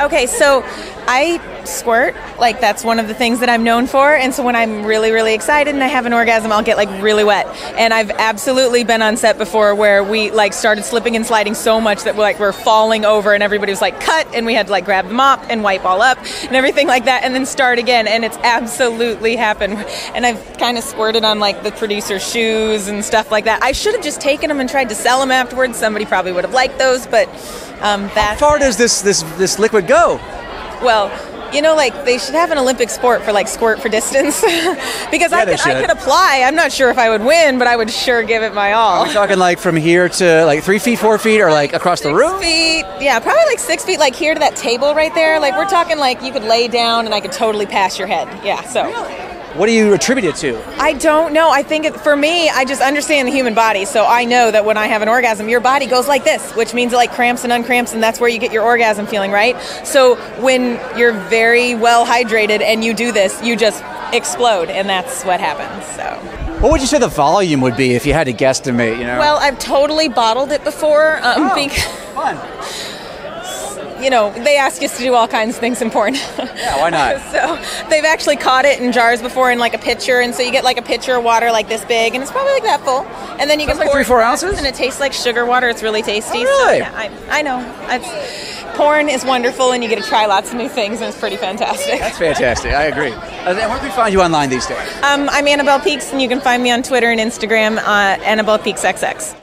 Okay, so I squirt. Like, that's one of the things that I'm known for. And so when I'm really, really excited and I have an orgasm, I'll get, like, really wet. And I've absolutely been on set before where we, like, started slipping and sliding so much that, like, we're falling over and everybody was, like, cut. And we had to, like, grab the mop and wipe all up and everything like that and then start again. And it's absolutely happened. And I've kind of squirted on, like, the producer's shoes and stuff like that. I should have just taken them and tried to sell them afterwards. Somebody probably would have liked those, but that. How far does this liquid go? Well, you know, like, they should have an Olympic sport for, like, squirt for distance. Because I could apply. I'm not sure if I would win, but I would sure give it my all. Are we talking, like, from here to, like, 3 feet, 4 feet, or, like, across the room? 6 feet. Yeah, probably, like, 6 feet, like, here to that table right there. Like, we're talking, like, you could lay down and I could totally pass your head. Yeah, so. Really? What do you attribute it to? I don't know. I think for me, I just understand the human body. So I know that when I have an orgasm, your body goes like this, which means it, like, cramps and uncramps, and that's where you get your orgasm feeling, right? So when you're very well hydrated and you do this, you just explode, and that's what happens. So. What would you say the volume would be if you had to guesstimate? You know. Well, I've totally bottled it before. Fun. You know, they ask us to do all kinds of things in porn. Yeah, why not? So they've actually caught it in jars before in, like, a pitcher, and so you get, like, a pitcher of water like this big, and it's probably like that full. And then you can pour 3-4 ounces, and it tastes like sugar water. It's really tasty. Oh, really? So, yeah, I know. Porn is wonderful, and you get to try lots of new things, and it's pretty fantastic. That's fantastic. I agree. And where can we find you online these days? I'm Annabelle Peaks, and you can find me on Twitter and Instagram at Annabelle Peaks XX.